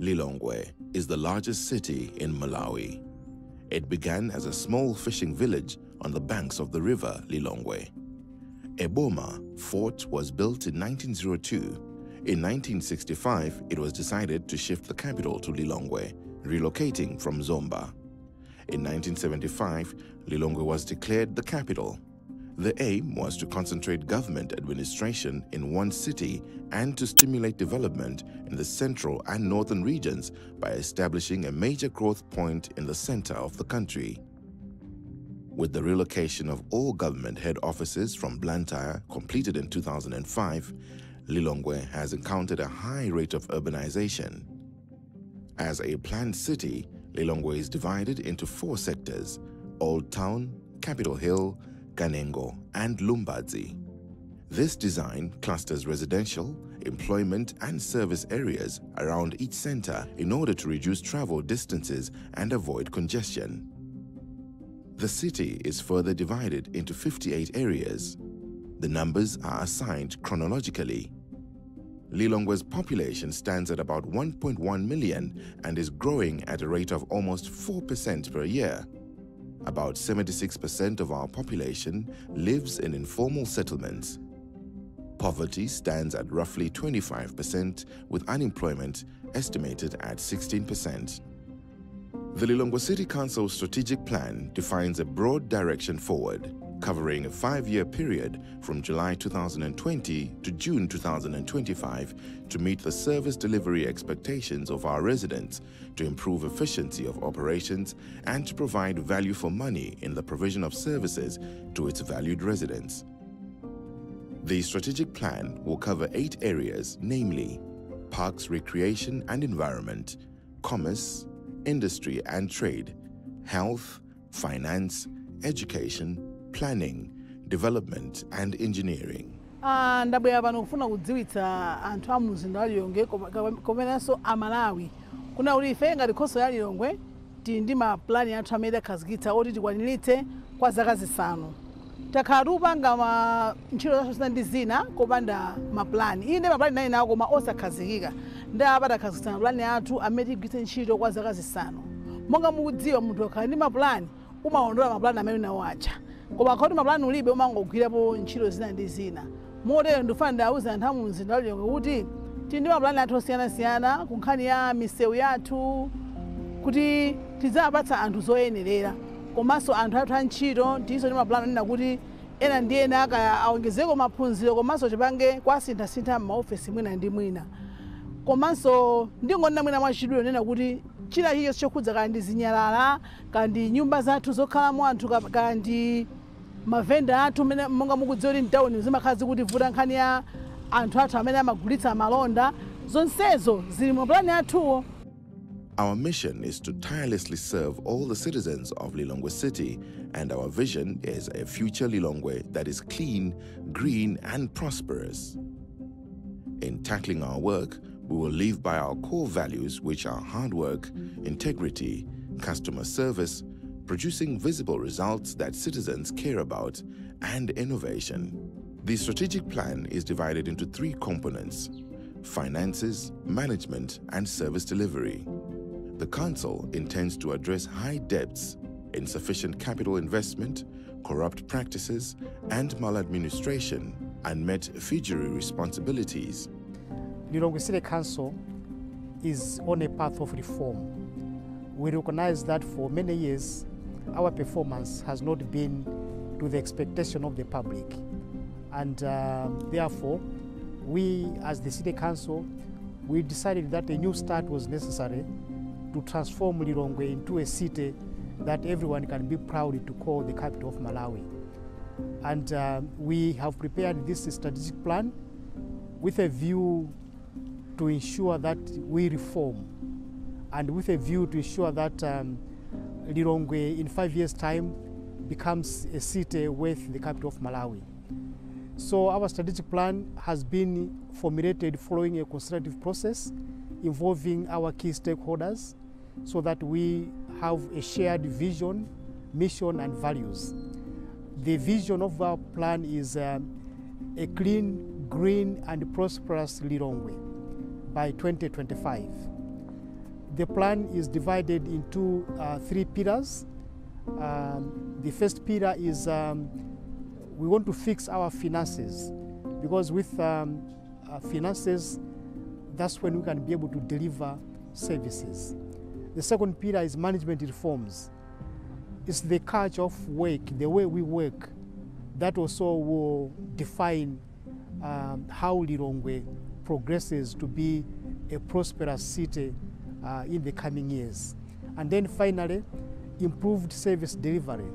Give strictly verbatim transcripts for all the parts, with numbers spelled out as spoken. Lilongwe is the largest city in Malawi. It began as a small fishing village on the banks of the river Lilongwe. A Boma Fort was built in nineteen oh two. In nineteen sixty-five, it was decided to shift the capital to Lilongwe, relocating from Zomba. In nineteen seventy-five, Lilongwe was declared the capital. The aim was to concentrate government administration in one city and to stimulate development in the central and northern regions by establishing a major growth point in the center of the country. With the relocation of all government head offices from Blantyre completed in two thousand five, Lilongwe has encountered a high rate of urbanization. As a planned city, Lilongwe is divided into four sectors: Old Town, Capitol Hill, Kanengo, and Lumbadzi. This design clusters residential, employment, and service areas around each center in order to reduce travel distances and avoid congestion. The city is further divided into fifty-eight areas. The numbers are assigned chronologically. Lilongwe's population stands at about one point one million and is growing at a rate of almost four percent per year. About seventy-six percent of our population lives in informal settlements. Poverty stands at roughly twenty-five percent, with unemployment estimated at sixteen percent. The Lilongwe City Council's strategic plan defines a broad direction forward, covering a five-year period from July two thousand twenty to June two thousand twenty-five to meet the service delivery expectations of our residents, to improve efficiency of operations, and to provide value for money in the provision of services to its valued residents. The strategic plan will cover eight areas, namely parks, recreation and environment, commerce, industry and trade, health, finance, education, planning, development and engineering. Ndabuya vanhu kufuna kudziwitsa anthu amuzinda walilongwe komanso amalawi kuna uli ife ngati khoso ya Lilongwe ti ndi maplani anthu amene akhazikitsa oti tikwanilitse kwa zaka zisanu takhala upanga ma ntchito zasosana ndi zina kopanda maplani ine maplani nayi nawo koma osakhazikika ndapata khazikitsa maplani anthu amene tigwitse ntchito kwa zaka zisanu monga mukudziwa munthu akhala ndi maplani umaondola maplani amene nawo acha. Koba khona maplani ulibe umangogwirapo ntchito zina ndi zina modelo ndifanda auza anthu amuzinda walilongwe kuti tindi maplani athu osiyanasiyana kunkhani ya misewu yathu kuti tidzapatsa anthu zoyenerera komanso anthu athu antchito ndizo ndi maplani anena kuti ena ndi ena akaya aongezeko maphunziro komanso tipange kwasinthasintha m'maofesi mwina ndi mwina komanso ndingonena mwina mwachidule nena kuti chila hiyo chokhudza kandi zinyalala kandi nyumba zathu zokhalamo anthu kandi mavenda athu mene monga mukudzori mtawuni zimakhazi kuti vuta nkhani ya anthu athu amene amagulitsa malonda zonsezo zili mu plani athu. Our mission is to tirelessly serve all the citizens of Lilongwe City, and our vision is a future Lilongwe that is clean, green and prosperous. In tackling our work, we will live by our core values, which are hard work, integrity, customer service, producing visible results that citizens care about, and innovation. The strategic plan is divided into three components: finances, management, and service delivery. The council intends to address high debts, insufficient capital investment, corrupt practices, and maladministration, and unmet fiduciary responsibilities. Lilongwe City Council is on a path of reform. We recognize that for many years, our performance has not been to the expectation of the public. And uh, therefore, we as the City Council, we decided that a new start was necessary to transform Lilongwe into a city that everyone can be proud to call the capital of Malawi. And uh, we have prepared this strategic plan with a view to ensure that we reform, and with a view to ensure that um, Lilongwe in five years' time becomes a city with the capital of Malawi. So our strategic plan has been formulated following a consultative process involving our key stakeholders so that we have a shared vision, mission and values. The vision of our plan is uh, a clean, green and prosperous Lilongwe by twenty twenty-five. The plan is divided into uh, three pillars. Um, the first pillar is um, we want to fix our finances, because with um, uh, finances, that's when we can be able to deliver services. The second pillar is management reforms. It's the culture of work, the way we work, that also will define um, how Lilongwe progresses to be a prosperous city uh, in the coming years. And then finally, improved service delivery.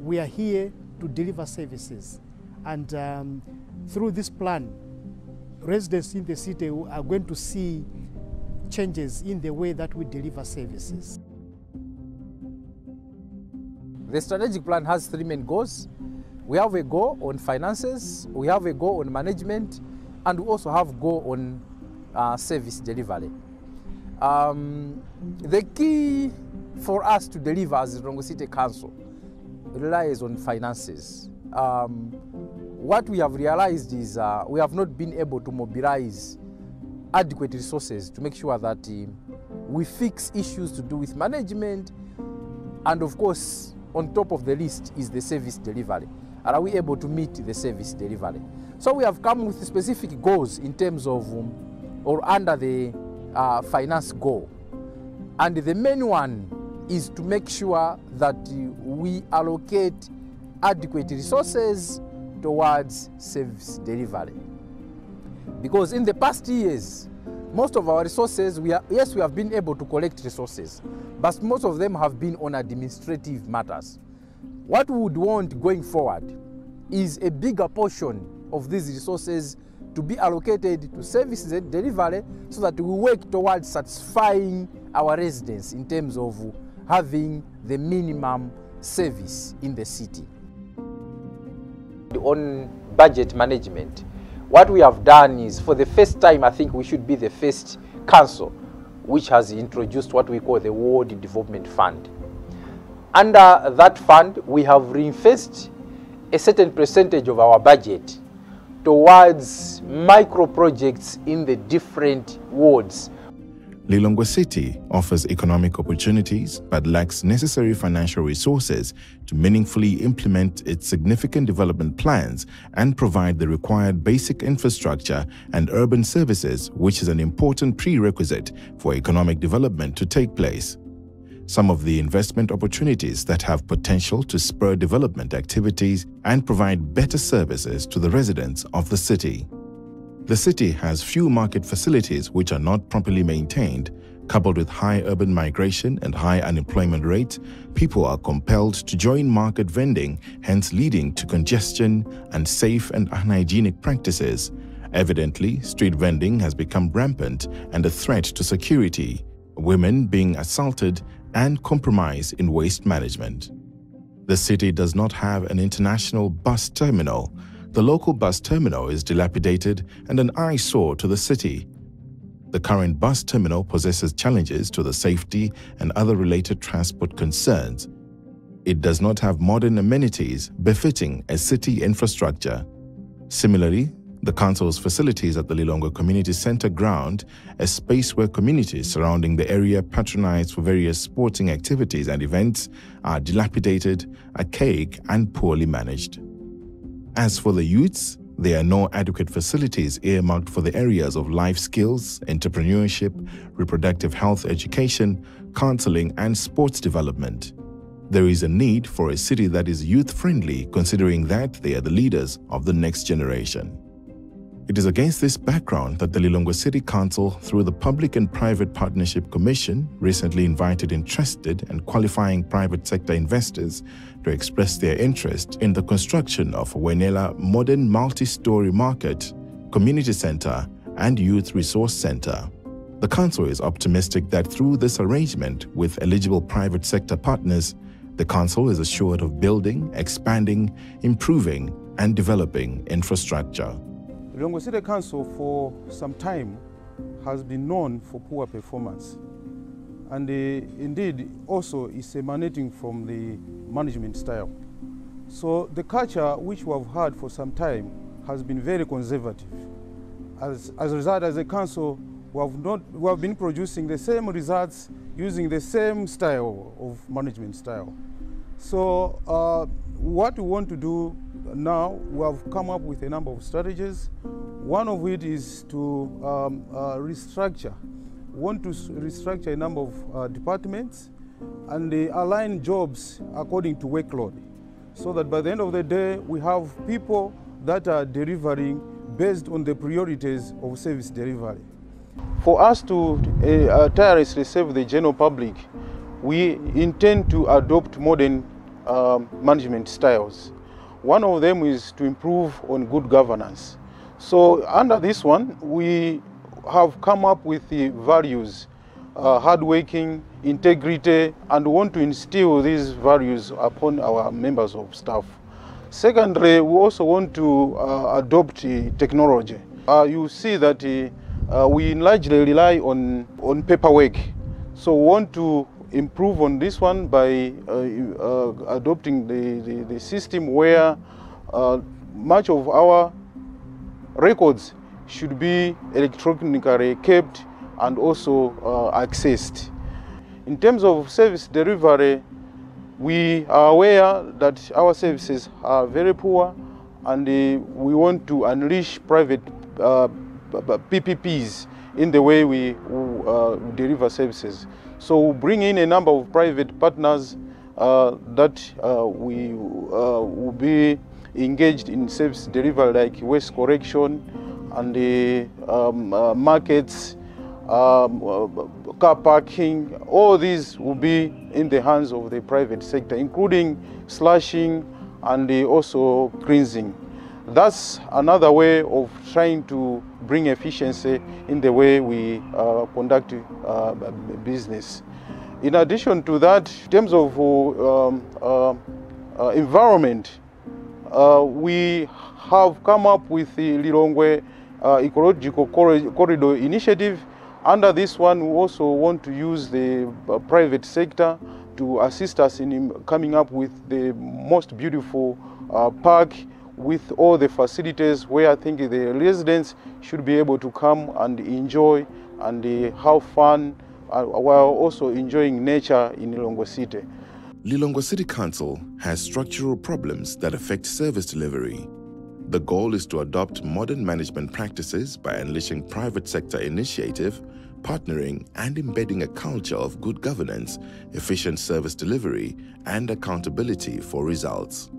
We are here to deliver services. And um, through this plan, residents in the city are going to see changes in the way that we deliver services. The strategic plan has three main goals. We have a goal on finances, we have a goal on management, and we also have a goal on uh, service delivery. Um, the key for us to deliver as the Lilongwe City Council relies on finances. Um, what we have realized is uh, we have not been able to mobilize adequate resources to make sure that uh, we fix issues to do with management, and of course, on top of the list is the service delivery. Are we able to meet the service delivery? So we have come with specific goals in terms of, um, or under the uh, finance goal. And the main one is to make sure that we allocate adequate resources towards service delivery. Because in the past years, most of our resources, we are, yes, we have been able to collect resources, but most of them have been on administrative matters. What we would want going forward is a bigger portion of these resources to be allocated to services and delivery, so that we work towards satisfying our residents in terms of having the minimum service in the city. On budget management, what we have done is, for the first time, I think we should be the first council which has introduced what we call the Ward Development Fund. Under that fund, we have reinvested a certain percentage of our budget towards micro projects in the different wards. Lilongwe City offers economic opportunities but lacks necessary financial resources to meaningfully implement its significant development plans and provide the required basic infrastructure and urban services, which is an important prerequisite for economic development to take place. Some of the investment opportunities that have potential to spur development activities and provide better services to the residents of the city. The city has few market facilities which are not properly maintained. Coupled with high urban migration and high unemployment rates, people are compelled to join market vending, hence leading to congestion, unsafe and unhygienic practices. Evidently, street vending has become rampant and a threat to security, women being assaulted and compromise in waste management. The city does not have an international bus terminal. The local bus terminal is dilapidated and an eyesore to the city. The current bus terminal possesses challenges to the safety and other related transport concerns. It does not have modern amenities befitting a city infrastructure. Similarly, the council's facilities at the Lilongwe Community Center ground, a space where communities surrounding the area patronize for various sporting activities and events, are dilapidated, archaic and poorly managed. As for the youths, there are no adequate facilities earmarked for the areas of life skills, entrepreneurship, reproductive health education, counseling, and sports development. There is a need for a city that is youth-friendly, considering that they are the leaders of the next generation. It is against this background that the Lilongwe City Council, through the Public and Private Partnership Commission, recently invited interested and qualifying private sector investors to express their interest in the construction of a Wenela modern multi-story market, community center, and youth resource center. The council is optimistic that through this arrangement with eligible private sector partners, the council is assured of building, expanding, improving, and developing infrastructure. The Lilongwe City Council for some time has been known for poor performance, and uh, indeed also is emanating from the management style. So the culture which we have had for some time has been very conservative. As, as a result, as a council, we have, not, we have been producing the same results using the same style of management style. So uh, what we want to do now, we have come up with a number of strategies. One of it is to um, uh, restructure. We want to restructure a number of uh, departments and they align jobs according to workload, so that by the end of the day, we have people that are delivering based on the priorities of service delivery. For us to uh, tirelessly serve the general public, we intend to adopt modern uh, management styles. One of them is to improve on good governance. So under this one, we have come up with the values, uh, hardworking, integrity, and want to instill these values upon our members of staff. Secondly, we also want to uh, adopt uh, technology. Uh, you see that uh, we largely rely on, on paperwork. So we want to improve on this one by uh, uh, adopting the, the, the system where uh, much of our records should be electronically kept and also uh, accessed. In terms of service delivery, we are aware that our services are very poor and uh, we want to unleash private uh, P P Ps in the way we uh, deliver services. So we bring in a number of private partners uh, that uh, we uh, will be engaged in service delivery, like waste correction and the uh, um, uh, markets, um, uh, car parking. All these will be in the hands of the private sector, including slashing and uh, also cleansing. That's another way of trying to bring efficiency in the way we uh, conduct uh, business. In addition to that, in terms of um, uh, uh, environment, uh, we have come up with the Lilongwe uh, Ecological Corridor Initiative. Under this one, we also want to use the uh, private sector to assist us in coming up with the most beautiful uh, park, with all the facilities where I think the residents should be able to come and enjoy and uh, have fun uh, while also enjoying nature in Lilongwe City. Lilongwe City Council has structural problems that affect service delivery. The goal is to adopt modern management practices by unleashing private sector initiative, partnering and embedding a culture of good governance, efficient service delivery, and accountability for results.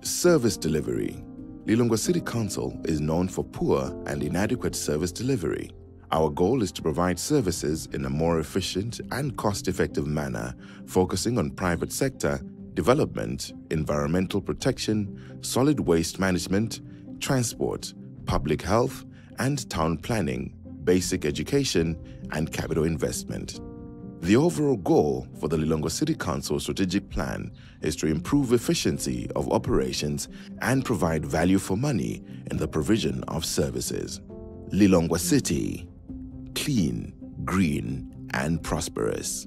Service delivery. Lilongwe City Council is known for poor and inadequate service delivery. Our goal is to provide services in a more efficient and cost-effective manner, focusing on private sector, development, environmental protection, solid waste management, transport, public health and town planning, basic education and capital investment. The overall goal for the Lilongwe City Council strategic plan is to improve efficiency of operations and provide value for money in the provision of services. Lilongwe City, clean, green, and prosperous.